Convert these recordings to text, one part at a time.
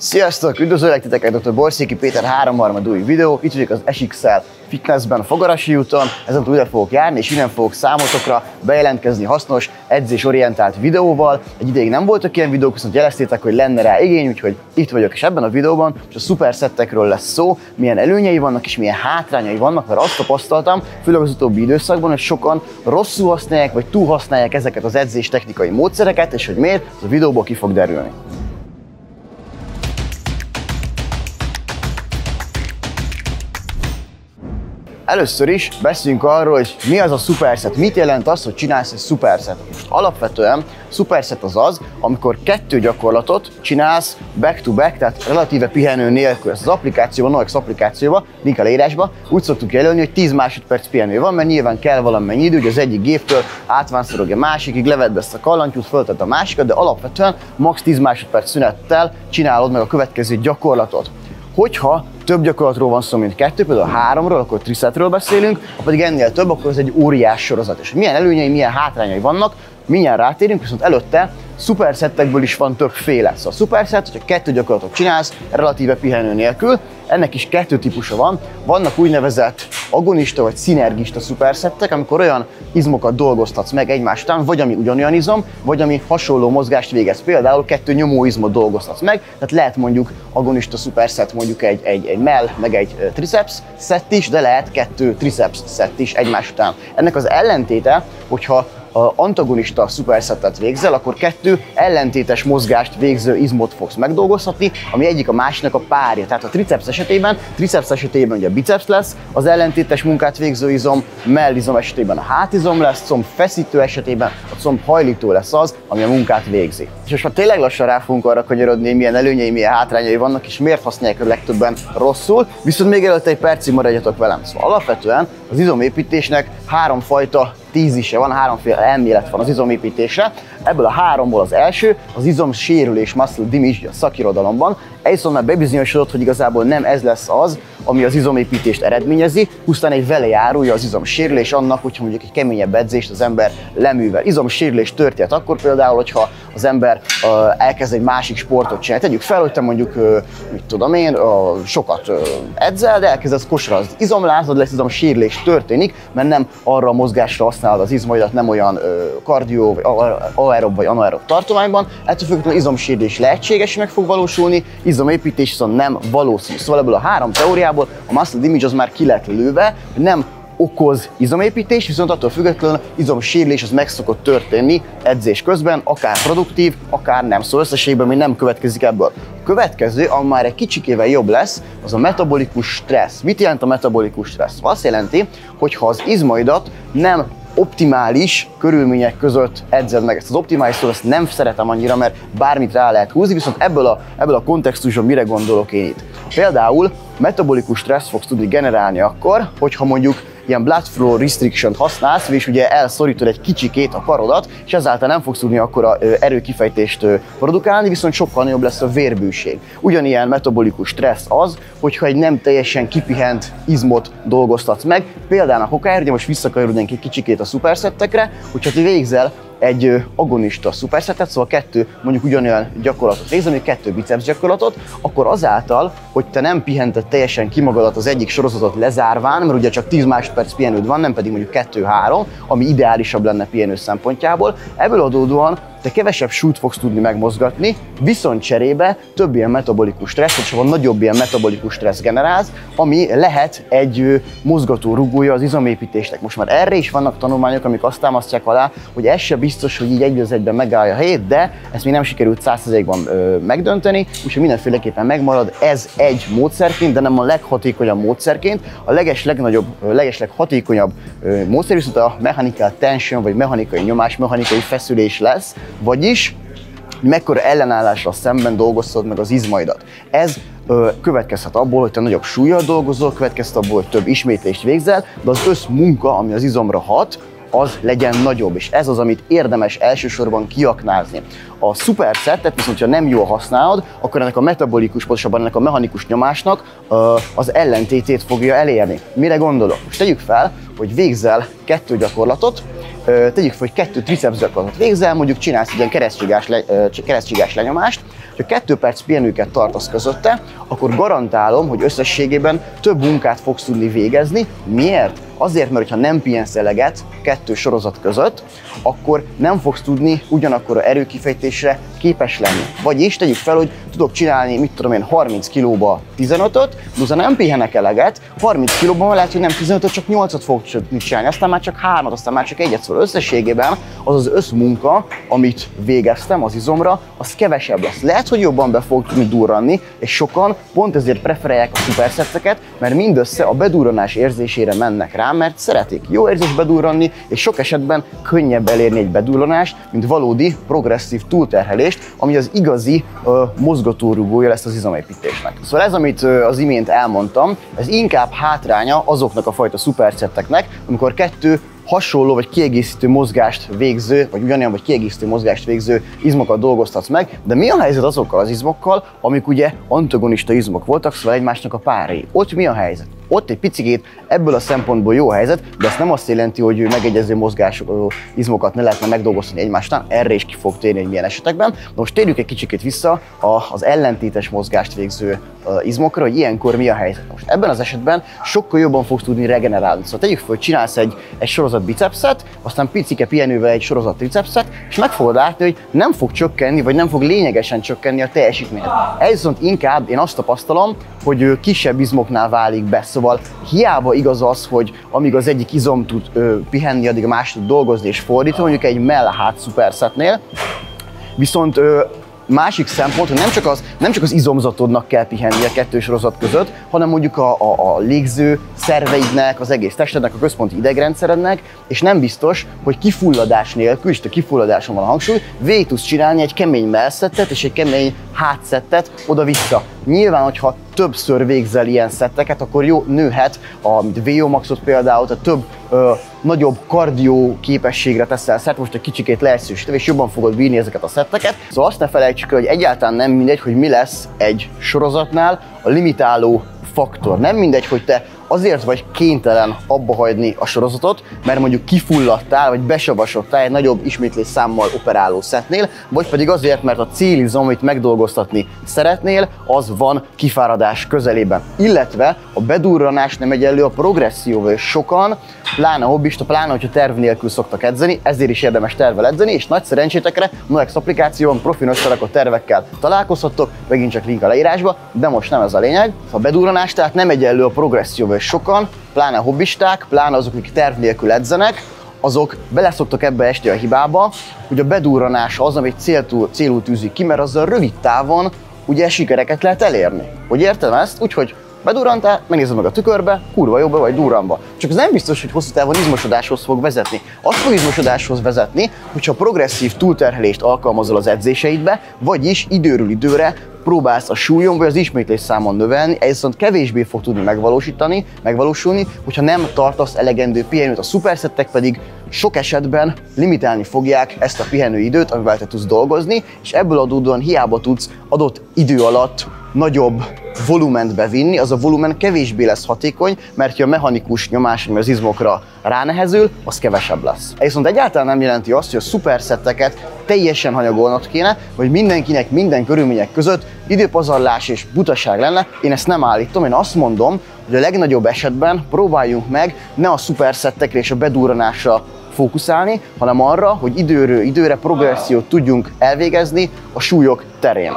Sziasztok! Üdvözöllek titeket, Dr. Borszéki Péter, Három Harmad új videó. Itt vagyok az SXL Fitnessben, Fogarasi úton. Ezentúl ide fogok járni, és innen fogok számotokra bejelentkezni hasznos, edzésorientált videóval. Egy ideig nem voltak ilyen videók, viszont jeleztétek, hogy lenne rá igény, úgyhogy itt vagyok, és ebben a videóban és a szuperszettekről lesz szó, milyen előnyei vannak és milyen hátrányai vannak, mert azt tapasztaltam, főleg az utóbbi időszakban, hogy sokan rosszul használják vagy túlhasználják ezeket az edzés technikai módszereket, és hogy miért, az a videóból ki fog derülni. Először is beszéljünk arról, hogy mi az a szuperszett, mit jelent az, hogy csinálsz egy szuperszettet. Most alapvetően szuperszett az az, amikor 2 gyakorlatot csinálsz back-to-back, tehát relatíve pihenő nélkül. Ez az applikációban, NoEx applikációban, link a leírásba, úgy szoktuk jelölni, hogy 10 másodperc pihenő van, mert nyilván kell valamennyi idő, hogy az egyik géptől átvánszorogj a másikig, levedd ezt a kallantyút, föltedd a másikat, de alapvetően max. 10 másodperc szünettel csinálod meg a következő gyakorlatot. Hogyha több gyakorlatról van szó, mint 2, például 3-ról, akkor tricettről beszélünk, ha pedig ennél több, akkor ez egy óriás sorozat. És milyen előnyei, milyen hátrányai vannak, mindjárt rátérünk, viszont előtte szuperszettekből is van többféle. Szóval a szuperszett, hogyha 2 gyakorlatot csinálsz, relatíve pihenő nélkül, ennek is 2 típusa van. Vannak úgynevezett agonista vagy szinergista szuperszettek, amikor olyan izmokat dolgoztatsz meg egymás után, vagy ami ugyanolyan izom, vagy ami hasonló mozgást végez. Például 2 nyomóizmot dolgoztatsz meg, tehát lehet mondjuk agonista szuperszett, mondjuk egy mell, meg egy triceps szett is, de lehet 2 triceps szett is egymás után. Ennek az ellentéte, hogyha antagonista szuperszettet végzel, akkor 2 ellentétes mozgást végző izmot fogsz megdolgozhatni, ami egyik a másiknak a párja. Tehát a triceps esetében ugye a biceps lesz, az ellentétes munkát végző izom, mellizom esetében a hátizom lesz, comb feszítő esetében a comb hajlító lesz az, ami a munkát végzi. És most már tényleg lassan rá fogunk arra kanyarodni, milyen előnyei, milyen hátrányai vannak, és miért használják a legtöbben rosszul, viszont még előtte egy percig maradjatok velem. Szóval alapvetően az izomépítésnek 3 fajta tízise van, 3 féle elmélet van az izomépítésre. Ebből a 3-ból az első, az izomsérülés, muscle damage a szakirodalomban. Egyszerűen már bebizonyosodott, hogy igazából nem ez lesz az, ami az izomépítést eredményezi, pusztán egy velejárója az izomsérülés annak, hogyha mondjuk egy keményebb edzést az ember leművel. Izomsérülés történhet akkor például, hogyha az ember elkezd egy másik sportot csinálni. Tegyük fel, hogy te mondjuk, mit tudom én, sokat edzel, de elkezdesz kosarazni. Izomlázad lesz, izomsérülés történik, mert nem arra a mozgásra használod az izmaidat, nem olyan kardió, vagy aerob vagy anaerob tartományban. Ettől függetlenül izomsérülés lehetséges, meg fog valósulni, izomépítés viszont nem valószínű. Szóval ebből a 3 teóriából a muscle damage az már ki lett lőve, nem okoz izomépítés, viszont attól függetlenül izomsérülés az meg szokott történni edzés közben, akár produktív, akár nem. Szóval összességben még nem következik ebből. A következő, ami már egy kicsikével jobb lesz, az a metabolikus stressz. Mit jelent a metabolikus stressz? Azt jelenti, hogy ha az izmaidat nem optimális körülmények között edzed meg. Ezt az optimális szóval ezt nem szeretem annyira, mert bármit rá lehet húzni, viszont ebből a kontextusban mire gondolok én itt? Például metabolikus stressz fogsz tudni generálni akkor, hogyha mondjuk ilyen blood flow restriction-t használsz, és ugye elszorítod egy kicsikét a karodat, és ezáltal nem fogsz tudni akkora erőkifejtést produkálni, viszont sokkal nagyobb lesz a vérbőség. Ugyanilyen metabolikus stressz az, hogyha egy nem teljesen kipihent izmot dolgoztatsz meg, például a hokáért, ugye most visszakanyarodnénk egy kicsikét a szuperszettekre, hogyha ti végzel egy agonista szuperszettet, szóval 2 mondjuk ugyanolyan gyakorlatot végzel, mondjuk 2 biceps gyakorlatot, akkor azáltal, hogy te nem pihented teljesen ki magadat az egyik sorozatot lezárván, mert ugye csak 10 másodperc pihenőd van, nem pedig mondjuk 2-3, ami ideálisabb lenne pihenő szempontjából, ebből adódóan te kevesebb súlyt fogsz tudni megmozgatni, viszont cserébe több ilyen metabolikus stressz, és van nagyobb ilyen metabolikus stressz generálsz, ami lehet egy mozgató rugója az izomépítésnek. Most már erre is vannak tanulmányok, amik azt támasztják alá, hogy ez se biztos, hogy így egy az egyben megállja a helyét, de ezt még nem sikerült 100%-ban megdönteni, úgyhogy mindenféleképpen megmarad ez egy módszerként, de nem a leghatékonyabb módszerként. A legesleghatékonyabb módszer viszont a mechanical tension, vagy mechanikai nyomás, mechanikai feszülés lesz, vagyis mekkora ellenállásra szemben dolgoztad meg az izmaidat. Ez következhet abból, hogy te nagyobb súllyal dolgozol, következhet abból, hogy több ismétlést végzel, de az összmunka, ami az izomra hat, az legyen nagyobb, és ez az, amit érdemes elsősorban kiaknázni. A szuperszettet viszont, ha nem jól használod, akkor ennek a metabolikus, pontosabban ennek a mechanikus nyomásnak az ellentétét fogja elérni. Mire gondolok? Most tegyük fel, hogy végzel 2 gyakorlatot, tegyük fel, hogy 2 triceps gyakorlatot végzel, mondjuk csinálsz egy ilyen keresztségás lenyomást, Ha 2 perc pihenőket tartasz közötte, akkor garantálom, hogy összességében több munkát fogsz tudni végezni. Miért? Azért, mert ha nem pihensz eleget 2 sorozat között, akkor nem fogsz tudni ugyanakkor a erőkifejtésre képes lenni. Vagyis tegyük fel, hogy tudok csinálni, mit tudom én, 30 kilóba 15-öt, de aztán nem pihenek eleget, 30 kilóban lehet, hogy nem 15-öt, csak 8-at fogok csinálni, aztán már csak 3-at, aztán már csak 1-et, szóval összességében az az összmunka, amit végeztem az izomra, az kevesebb lesz. Lehet, hogy jobban be fog tudni durranni, és sokan pont ezért preferálják a szuperszetteket, mert mindössze a bedurranás érzésére mennek rá, mert szeretik jó érzés bedurranni, és sok esetben könnyebb elérni egy bedurranást, mint valódi progresszív túlterhelést, ami az igazi mozgatórugója lesz az izomépítésnek. Szóval ez, amit az imént elmondtam, ez inkább hátránya azoknak a fajta szuperszetteknek, amikor 2 hasonló vagy kiegészítő mozgást végző, vagy ugyanilyen vagy kiegészítő mozgást végző izmokat dolgoztatsz meg, de mi a helyzet azokkal az izmokkal, amik ugye antagonista izmok voltak, szóval egymásnak a párai? Ott mi a helyzet? Ott egy picikét ebből a szempontból jó helyzet, de ez nem azt jelenti, hogy megegyező mozgású izmokat ne lehetne megdolgozni egymástán, erre is ki fog térni, hogy milyen esetekben. De most térjük egy kicsikét vissza az ellentétes mozgást végző izmokra, hogy ilyenkor mi a helyzet. Most ebben az esetben sokkal jobban fogsz tudni regenerálni. Szóval tegyük fel, hogy csinálsz egy sorozat bicepset, aztán picike pihenővel egy sorozat tricepset, és meg fogod látni, hogy nem fog csökkenni, vagy nem fog lényegesen csökkenni a teljesítményed. Ez viszont inkább én azt tapasztalom, hogy kisebb izmoknál válik be. Szóval hiába igaz az, hogy amíg az egyik izom tud pihenni, addig a más tud dolgozni és fordítva, mondjuk egy mellhát szuperszetnél, viszont másik szempont, hogy nem csak az izomzatodnak kell pihenni a 2 sorozat között, hanem mondjuk a légző szerveidnek, az egész testednek, a központi idegrendszerednek, és nem biztos, hogy kifulladás nélkül, és a kifulladáson van a hangsúly, végig tudsz csinálni egy kemény mellszettet és egy kemény hátszettet oda-vissza. Nyilván, hogyha többször végzel ilyen szetteket, akkor jó, nőhet a VO maxot például, tehát több nagyobb kardió képességre teszel szert, most egy kicsikét leegyszerűsítve, és jobban fogod bírni ezeket a szetteket. Szóval azt ne felejtsük el, hogy egyáltalán nem mindegy, hogy mi lesz egy sorozatnál a limitáló faktor. Nem mindegy, hogy te azért vagy kénytelen abba hagyni a sorozatot, mert mondjuk kifulladtál, vagy besavasodtál egy nagyobb ismétlés számmal operáló szettnél, vagy pedig azért, mert a célizom, amit megdolgoztatni szeretnél, az van kifáradás közelében. Illetve a bedurranás nem egyenlő a progresszióval, és sokan, pláne hobbista, pláne, hogyha terv nélkül szoktak edzeni, ezért is érdemes tervvel edzeni, és nagy szerencsétekre NoEx applikációban profinos felakott tervekkel találkozhattok, megint csak link a leírásba, de most nem ez a lényeg. A bedurranás tehát nem egyenlő a progresszióval, és sokan, pláne hobbisták, pláne azok, akik terv nélkül edzenek, azok beleszoktak ebbe esni a hibába, hogy a bedurranás az, amit célul tűzik ki, mert azzal rövid távon ugye sikereket lehet elérni. Hogy értem ezt? Úgyhogy bedurrantál, megnézed meg a tükörbe, kurva jobban vagy durranba. Csak ez nem biztos, hogy hosszú távon izmosodáshoz fog vezetni. Az fog izmosodáshoz vezetni, hogyha progresszív túlterhelést alkalmazol az edzéseidbe, vagyis időről időre próbálsz a súlyon vagy az ismétlés számon növelni, ez viszont kevésbé fog tudni megvalósulni, hogyha nem tartasz elegendő pihenőt. A szuperszettek pedig sok esetben limitálni fogják ezt a pihenőidőt, amivel te tudsz dolgozni, és ebből adódóan hiába tudsz adott idő alatt nagyobb volument bevinni, az a volumen kevésbé lesz hatékony, mert ha a mechanikus nyomás, ami az izmokra ránehezül, az kevesebb lesz. Ez viszont egyáltalán nem jelenti azt, hogy a szuperszetteket teljesen hanyagolnod kéne, vagy mindenkinek minden körülmények között időpazarlás és butaság lenne. Én ezt nem állítom, én azt mondom, hogy a legnagyobb esetben próbáljunk meg ne a szuperszettekre és a bedurranásra fókuszálni, hanem arra, hogy időről időre progressziót tudjunk elvégezni a súlyok terén.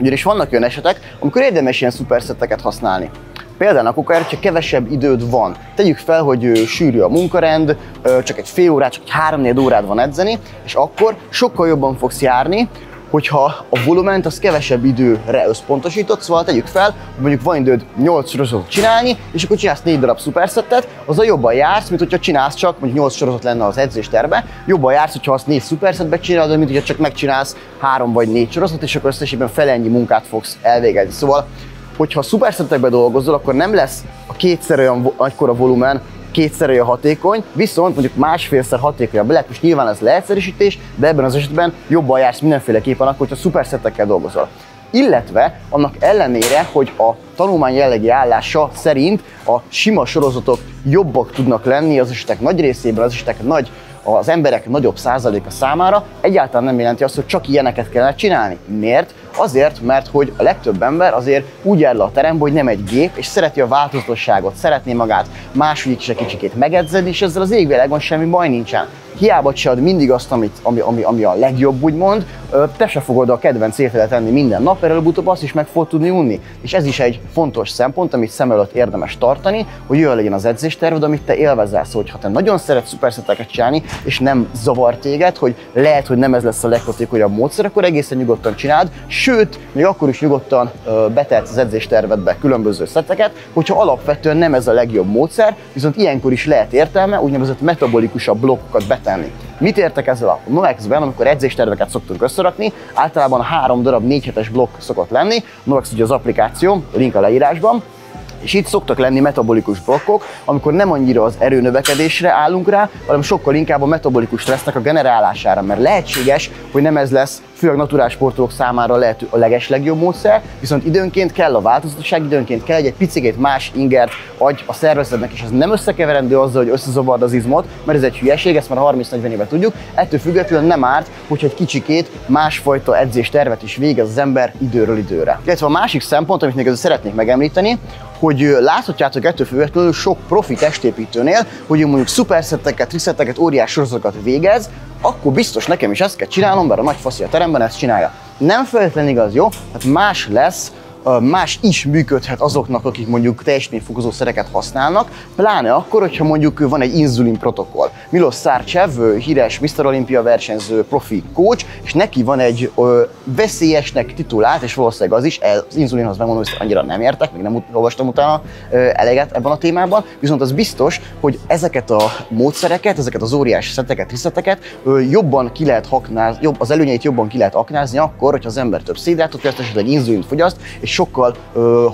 Ugyanis vannak olyan esetek, amikor érdemes ilyen szuperszetteket használni. Például akár, hogyha kevesebb időd van. Tegyük fel, hogy sűrű a munkarend, csak egy fél órát, csak 3-4 órád van edzeni, és akkor sokkal jobban fogsz járni, hogyha a volument az kevesebb időre összpontosított, szóval tegyük fel, hogy mondjuk van időd 8 sorozatot csinálni, és akkor csinálsz 4 darab szuperszettet, azzal jobban jársz, mint hogyha csinálsz csak, mondjuk 8 sorozat lenne az edzésterben, jobban jársz, hogyha azt 4 szuperszettet csinálod, mint hogyha csak megcsinálsz 3 vagy 4 sorozatot, és akkor összességében fele ennyi munkát fogsz elvégezni. Szóval, hogyha szuperszettekbe dolgozol, akkor nem lesz a kétszer olyan nagykora volumen, kétszer olyan hatékony, viszont mondjuk másfélszer hatékonyabb lehet, most nyilván ez leegyszerűsítés, de ebben az esetben jobban jársz mindenféleképpen akkor, hogyha szuperszettekkel dolgozol. Illetve annak ellenére, hogy a tanulmány jellegi állása szerint a sima sorozatok jobbak tudnak lenni az esetek nagy részében, az esetek nagy az emberek nagyobb százaléka számára egyáltalán nem jelenti azt, hogy csak ilyeneket kellene csinálni. Miért? Azért, mert hogy a legtöbb ember azért úgy jár le a terembe, hogy nem egy gép, és szereti a változatosságot, szeretné magát máshogy is egy kicsikét megedzeni, és ezzel az égvilágon semmi baj nincsen. Hiába se ad mindig azt, ami a legjobb, úgymond, te se fogod a kedvenc ételet enni minden nap, előbb-utóbb azt is meg fog tudni unni. És ez is egy fontos szempont, amit szem előtt érdemes tartani, hogy jól legyen az edzésterved, amit te élvezel. Szóval, ha te nagyon szeretsz szuperszeteket csinálni, és nem zavar téged, hogy lehet, hogy nem ez lesz a leghatékonyabb módszer, akkor egészen nyugodtan csináld, sőt, még akkor is nyugodtan betehetsz az edzéstervedbe különböző szetteket, hogyha alapvetően nem ez a legjobb módszer, viszont ilyenkor is lehet értelme, úgynevezett metabolikusabb blokkokat betenni. Mit értek ezzel a NoEx-ben, amikor edzésterveket szoktunk összerakni? Általában 3 darab 4-7-es blokk szokott lenni. NoEx ugye az applikáció, link a leírásban. És itt szoktak lenni metabolikus blokkok, amikor nem annyira az erőnövekedésre állunk rá, hanem sokkal inkább a metabolikus stressznek a generálására, mert lehetséges, hogy nem ez lesz főleg naturális sportolók számára lehet a legeslegjobb módszer, viszont időnként kell a változatosság, időnként kell egy picit más ingert adj a szervezetnek, és ez nem összekeverendő azzal, hogy összezavard az izmot, mert ez egy hülyeség, ezt már 30-40 éve tudjuk, ettől függetlenül nem árt, hogyha egy kicsikét másfajta edzéstervet is végez az ember időről időre. Illetve a másik szempont, amit még szeretnék megemlíteni, hogy láthatjátok ettől függetlenül sok profi testépítőnél, hogy mondjuk szuperszetteket, triszetteket, óriás sorozatokat végez, akkor biztos nekem is ezt kell csinálnom, mert a nagy faszi a teremben ezt csinálja. Nem feltétlenül igaz, jó? Hát más lesz, más is működhet azoknak, akik mondjuk teljesítményfokozó szereket használnak, pláne akkor, hogyha mondjuk van egy inzulin protokoll. Milos Szárcsev, híres Mr. Olympia versenyző profi coach, és neki van egy veszélyesnek titulált, és valószínűleg az is, az inzulinhoz megmondom, hogy annyira nem értek, még nem olvastam utána eleget ebben a témában, viszont az biztos, hogy ezeket a módszereket, ezeket az óriás szetteket, triszetteket jobban ki lehet aknázni, az előnyeit jobban ki lehet aknázni akkor, hogyha az ember több szédrátot fogyaszt, esetleg inzulint fogyaszt, és sokkal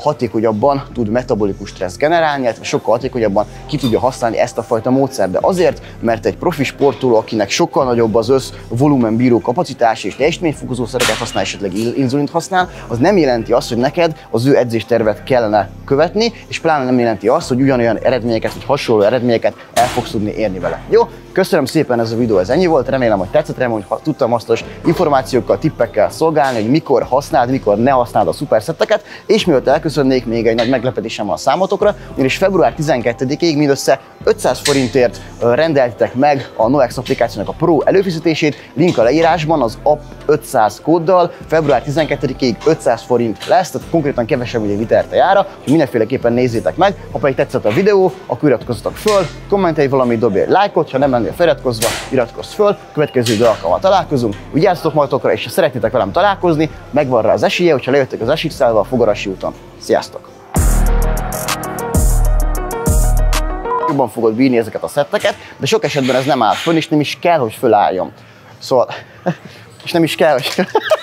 hatékonyabban tud metabolikus stressz generálni, illetve sokkal hatékonyabban ki tudja használni ezt a fajta módszert. De azért, mert egy profi sportoló, akinek sokkal nagyobb az össz volumen bíró kapacitás és teljesítményfokozó szereket használ, esetleg inzulint használ, az nem jelenti azt, hogy neked az ő edzéstervet kellene követni, és pláne nem jelenti azt, hogy ugyanolyan eredményeket, vagy hasonló eredményeket el fogsz tudni érni vele. Jó? Köszönöm szépen, ez a videó, ez ennyi volt, remélem, hogy tetszett, remélem, hogy tudtam hasznos információkkal, tippekkel szolgálni, hogy mikor használd, mikor ne használd a szuperszetteket, és mielőtt elköszönnék, még egy nagy meglepetésem van számotokra, ugyanis február 12-ig mindössze 500 forintért rendeltitek meg a NoEx applikációnak a Pro előfizetését, link a leírásban az app 500 kóddal, február 12-ig 500 forint lesz, tehát konkrétan kevesebb ugye vitertejára, hogy mindenféleképpen nézzétek meg, ha pedig tetszett a videó, akkor iratkozzatok föl, kommentelj valamit, dobj egy lájkot, ha nem feliratkozva, iratkozz föl, következő idő alkalommal találkozunk, vigyázzatok magatokra, és ha szeretnétek velem találkozni, megvan rá az esélye, hogyha lejöttek az SXL-vel a Fogarasi úton. Sziasztok! Jobban fogod bírni ezeket a szetteket, de sok esetben ez nem áll fönn, és nem is kell, hogy fölálljon. Szóval, és nem is kell, hogy...